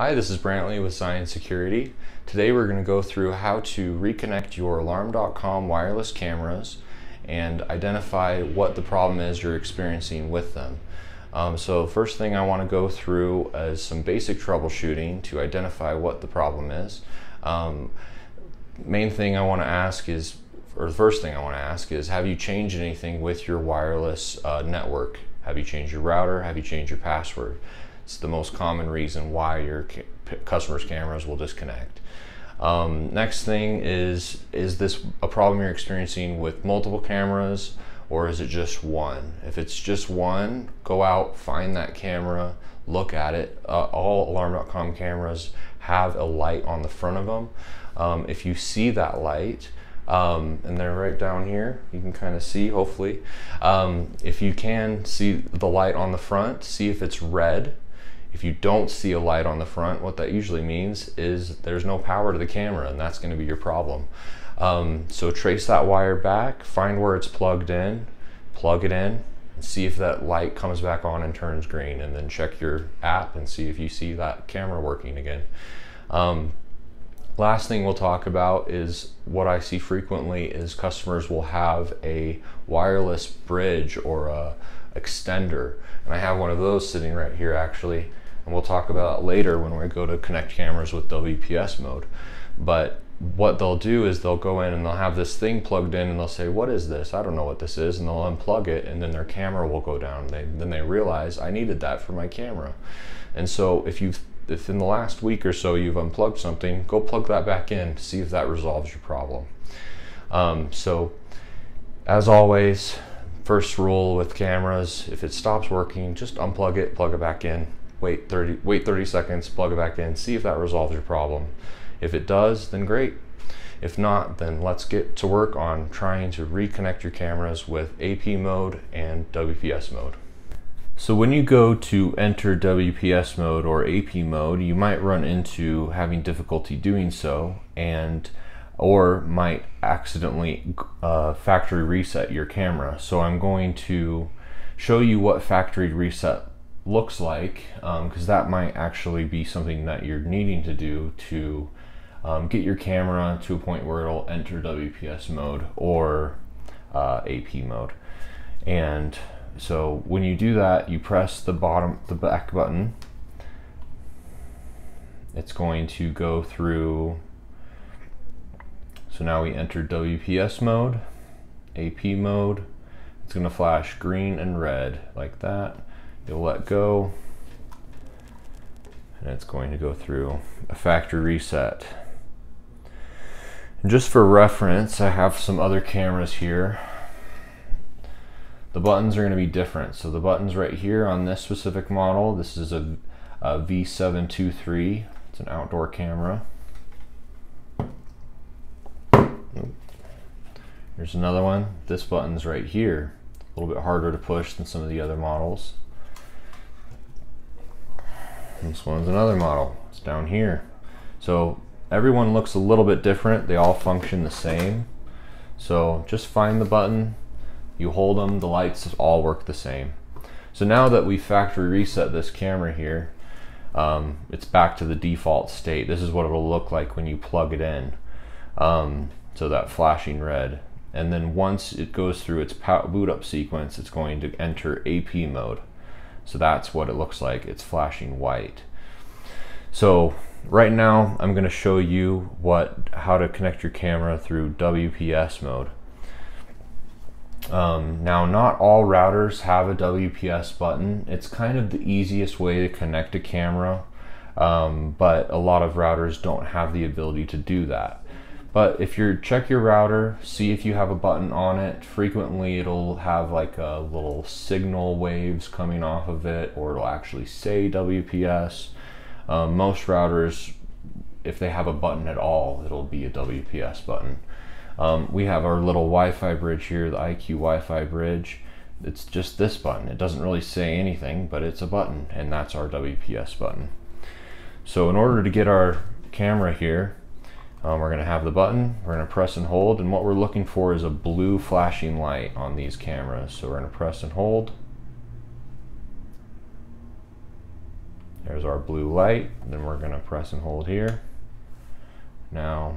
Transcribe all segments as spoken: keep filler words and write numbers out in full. Hi, this is Brantley with Zions Security. Today we're going to go through how to reconnect your alarm dot com wireless cameras and identify what the problem is you're experiencing with them. Um, so first thing I want to go through is some basic troubleshooting to identify what the problem is. Um, main thing I want to ask is, or the first thing I want to ask is, have you changed anything with your wireless uh, network? Have you changed your router? Have you changed your password? It's the most common reason why your ca customers' cameras will disconnect. Um, next thing is, is this a problem you're experiencing with multiple cameras, or is it just one? If it's just one, go out, find that camera, look at it. Uh, all alarm dot com cameras have a light on the front of them. Um, if you see that light, Um, and they're right down here, you can kind of see, hopefully. Um, if you can see the light on the front, see if it's red. If you don't see a light on the front, what that usually means is there's no power to the camera, and that's going to be your problem. Um, so trace that wire back, find where it's plugged in, plug it in, and see if that light comes back on and turns green, and then check your app and see if you see that camera working again. Um, Last thing we'll talk about is what I see frequently is customers will have a wireless bridge or a extender. And I have one of those sitting right here actually. And we'll talk about it later when we go to connect cameras with W P S mode. But what they'll do is they'll go in and they'll have this thing plugged in and they'll say, what is this? I don't know what this is. And they'll unplug it and then their camera will go down. They, then they realize I needed that for my camera. And so if you've If in the last week or so you've unplugged something, go plug that back in, see if that resolves your problem. Um, so as always, first rule with cameras, if it stops working, just unplug it, plug it back in, wait thirty, wait thirty seconds, plug it back in, see if that resolves your problem. If it does, then great. If not, then let's get to work on trying to reconnect your cameras with A P mode and W P S mode. So when you go to enter W P S mode or A P mode, you might run into having difficulty doing so, and or might accidentally uh, factory reset your camera. So I'm going to show you what factory reset looks like, because um, that might actually be something that you're needing to do to um, get your camera to a point where it'll enter W P S mode or uh, A P mode. And so when you do that, you press the bottom, the back button. It's going to go through. So now we enter W P S mode, A P mode. It's going to flash green and red like that. You'll let go. And it's going to go through a factory reset. And just for reference, I have some other cameras here. The buttons are going to be different. So the buttons right here on this specific model, this is a, a V seven two three. It's an outdoor camera. Here's another one. This button's right here. A little bit harder to push than some of the other models. And this one's another model. It's down here. So everyone looks a little bit different. They all function the same. So just find the button. You hold them, the lights all work the same. So now that we factory reset this camera here, um, it's back to the default state. This is what it'll look like when you plug it in. Um, so that flashing red. And then once it goes through its boot up sequence, it's going to enter A P mode. So that's what it looks like. It's flashing white. So right now I'm gonna show you what how to connect your camera through W P S mode. Um, now, not all routers have a W P S button. It's kind of the easiest way to connect a camera, um, but a lot of routers don't have the ability to do that. But if you check your router, see if you have a button on it. Frequently, it'll have like a little signal waves coming off of it, or it'll actually say W P S. Um, most routers, if they have a button at all, it'll be a W P S button. Um, we have our little Wi-Fi bridge here, the I Q Wi-Fi bridge. It's just this button. It doesn't really say anything, but it's a button, and that's our W P S button. So in order to get our camera here, um, we're going to have the button, we're going to press and hold, and what we're looking for is a blue flashing light on these cameras. So we're going to press and hold, There's our blue light, and then we're gonna press and hold here. Now,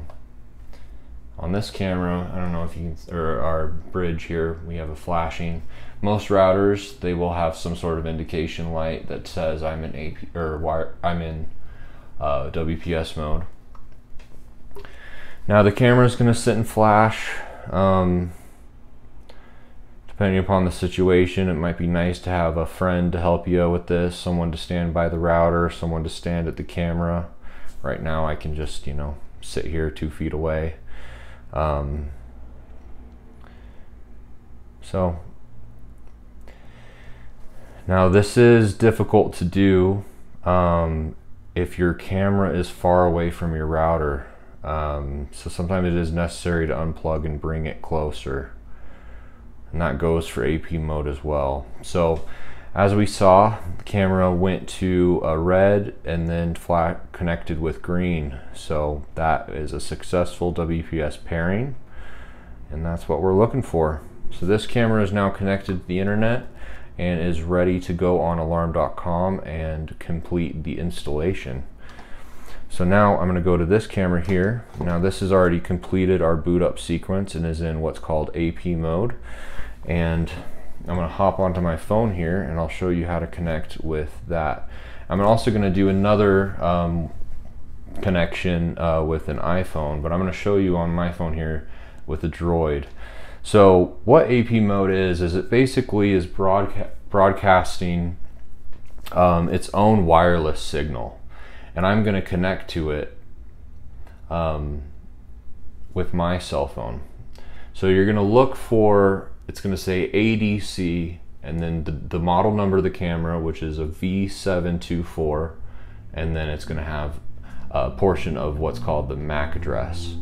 on this camera, I don't know if you can, or our bridge here, we have a flashing. Most routers, they will have some sort of indication light that says I'm in A P or wire, I'm in uh, W P S mode. Now the camera is gonna sit and flash. Um, Depending upon the situation, it might be nice to have a friend to help you with this, someone to stand by the router, someone to stand at the camera. Right now I can just, you know, sit here two feet away. Um, so now this is difficult to do um, if your camera is far away from your router. Um, so sometimes it is necessary to unplug and bring it closer. And that goes for A P mode as well. So as we saw, the camera went to a red and then flash connected with green. So that is a successful W P S pairing, and that's what we're looking for. So this camera is now connected to the internet and is ready to go on alarm dot com and complete the installation. So now I'm gonna go to this camera here. Now this has already completed our boot up sequence and is in what's called A P mode. And I'm gonna hop onto my phone here and I'll show you how to connect with that. I'm also gonna do another um, connection uh, with an iPhone, but I'm gonna show you on my phone here with a Droid. So what A P mode is, is it basically is broadca broadcasting um, its own wireless signal. And I'm going to connect to it um, with my cell phone. So you're going to look for, it's going to say A D C, and then the, the model number of the camera, which is a V seven two four, and then it's going to have a portion of what's called the M A C address.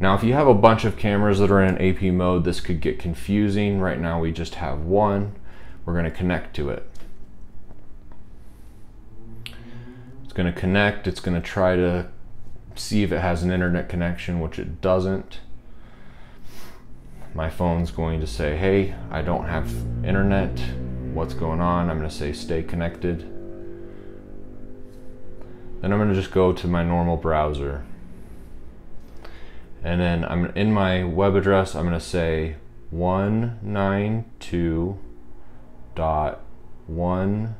Now if you have a bunch of cameras that are in A P mode, this could get confusing. Right now we just have one. We're going to connect to it. It's going to connect, it's going to try to see if it has an internet connection, which it doesn't. My phone's going to say, hey, I don't have internet, what's going on? I'm going to say stay connected. Then I'm going to just go to my normal browser. And then I'm in my web address, I'm going to say one ninety-two dot one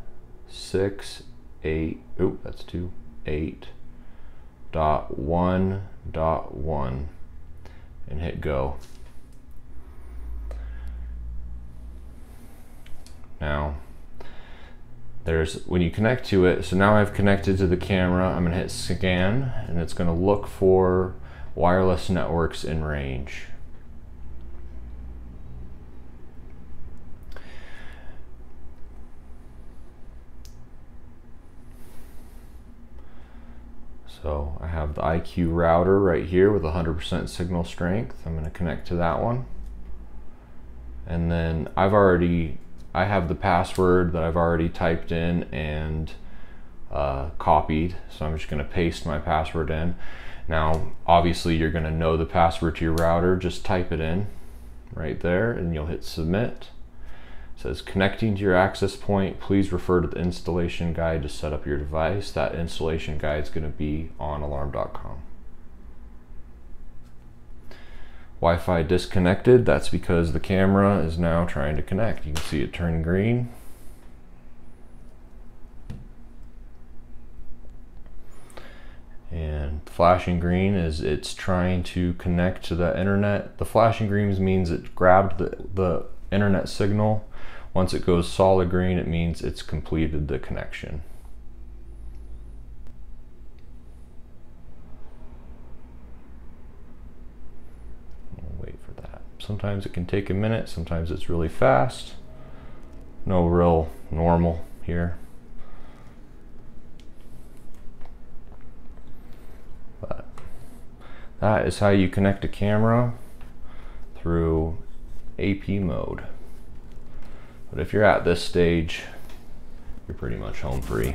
sixty-eight. Oh, that's two. eight dot one dot one, and hit go. Now, there's when you connect to it. So now I've connected to the camera. I'm gonna hit scan, and it's gonna look for wireless networks in range. So I have the I Q router right here with one hundred percent signal strength. I'm going to connect to that one. And then I've already, I have the password that I've already typed in and uh, copied. So I'm just going to paste my password in. Now, obviously you're going to know the password to your router. Just type it in right there and you'll hit submit. It says connecting to your access point, please refer to the installation guide to set up your device. That installation guide is going to be on alarm dot com. Wi-Fi disconnected, that's because the camera is now trying to connect. You can see it turn green. And flashing green is it's trying to connect to the internet. The flashing green means it grabbed the, the internet signal. Once it goes solid green, it means it's completed the connection. We'll wait for that. Sometimes it can take a minute, sometimes it's really fast. No real normal here. But that is how you connect a camera through A P mode. But if you're at this stage, you're pretty much home free.